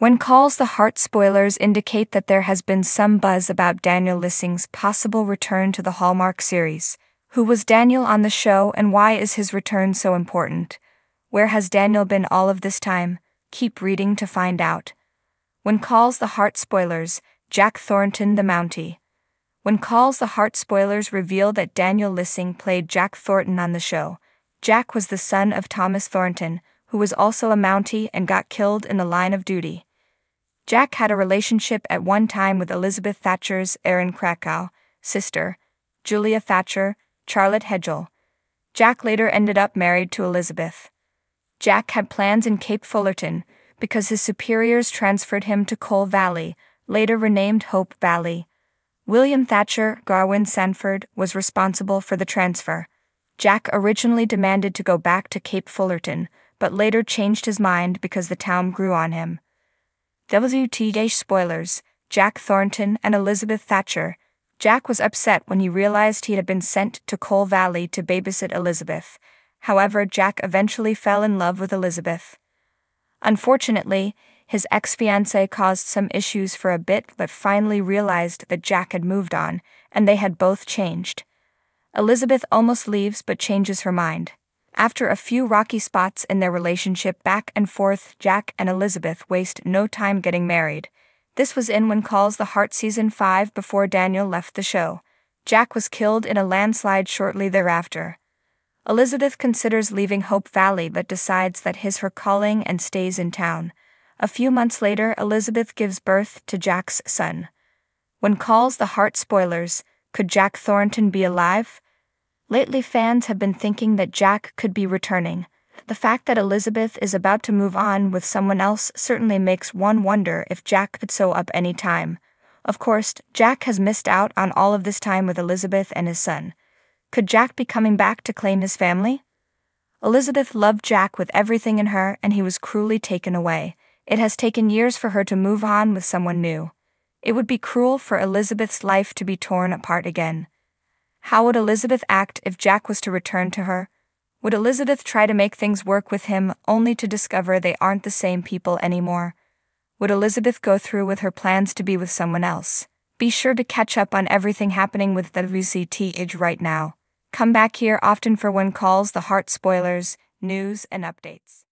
When Calls the Heart spoilers indicate that there has been some buzz about Daniel Lissing's possible return to the Hallmark series. Who was Daniel on the show and why is his return so important? Where has Daniel been all of this time? Keep reading to find out. When Calls the Heart spoilers, Jack Thornton the Mountie. When Calls the Heart spoilers reveal that Daniel Lissing played Jack Thornton on the show. Jack was the son of Thomas Thornton, who was also a Mountie and got killed in the line of duty. Jack had a relationship at one time with Elizabeth Thatcher's Erin Krakow, sister, Julia Thatcher, Charlotte Hedgel. Jack later ended up married to Elizabeth. Jack had plans in Cape Fullerton because his superiors transferred him to Coal Valley, later renamed Hope Valley. William Thatcher, Garwin Sanford, was responsible for the transfer. Jack originally demanded to go back to Cape Fullerton, but later changed his mind because the town grew on him. WTH spoilers, Jack Thornton and Elizabeth Thatcher. Jack was upset when he realized he had been sent to Coal Valley to babysit Elizabeth. However, Jack eventually fell in love with Elizabeth. Unfortunately, his ex-fiancée caused some issues for a bit but finally realized that Jack had moved on, and they had both changed. Elizabeth almost leaves but changes her mind. After a few rocky spots in their relationship back and forth, Jack and Elizabeth waste no time getting married. This was in When Calls the Heart Season 5 before Daniel left the show. Jack was killed in a landslide shortly thereafter. Elizabeth considers leaving Hope Valley but decides that is her calling and stays in town. A few months later, Elizabeth gives birth to Jack's son. When Calls the Heart spoilers, could Jack Thornton be alive? Lately fans have been thinking that Jack could be returning. The fact that Elizabeth is about to move on with someone else certainly makes one wonder if Jack could sew up any time. Of course, Jack has missed out on all of this time with Elizabeth and his son. Could Jack be coming back to claim his family? Elizabeth loved Jack with everything in her and he was cruelly taken away. It has taken years for her to move on with someone new. It would be cruel for Elizabeth's life to be torn apart again. How would Elizabeth act if Jack was to return to her? Would Elizabeth try to make things work with him only to discover they aren't the same people anymore? Would Elizabeth go through with her plans to be with someone else? Be sure to catch up on everything happening with the WCTH right now. Come back here often for When Calls the Heart spoilers, news, and updates.